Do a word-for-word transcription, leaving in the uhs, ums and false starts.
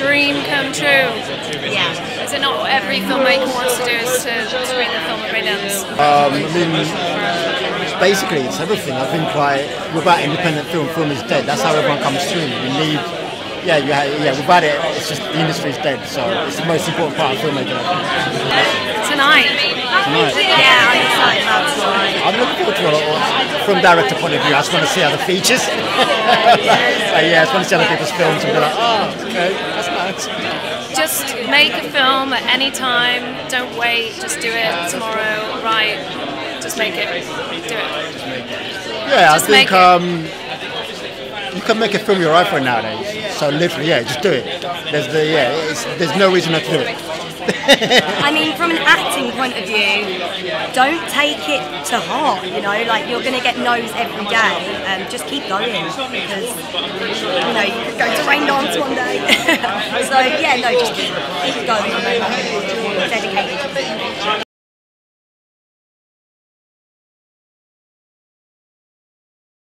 dream come true. Yeah. Is it not what every filmmaker wants to do, is to, to screen the film at Raindance? Um, I mean, basically it's everything. I think like, without independent film, film is dead. That's how everyone comes through. We need, yeah, you have, yeah, without it, it's just the industry's dead. So it's the most important part of filmmaking. Tonight. Tonight? Yeah, I'm excited about tonight. I'm looking forward to it. From director point of view, I just want to see other features. But yeah, I just want to see other people's films and be like, oh, okay, that's nice. Just make a film at any time. Don't wait. Just do it tomorrow. Right? Just make it. Do it. Yeah, just I think um, you can make a film your iPhone nowadays. So literally, yeah, just do it. There's the yeah, it's, there's no reason not to do it. I mean, from an acting point of view, don't take it to heart, you know, like you're going to get no's every day, um, just keep going, because, you know, you could go to Raindance one day, so yeah, no, just keep, keep going.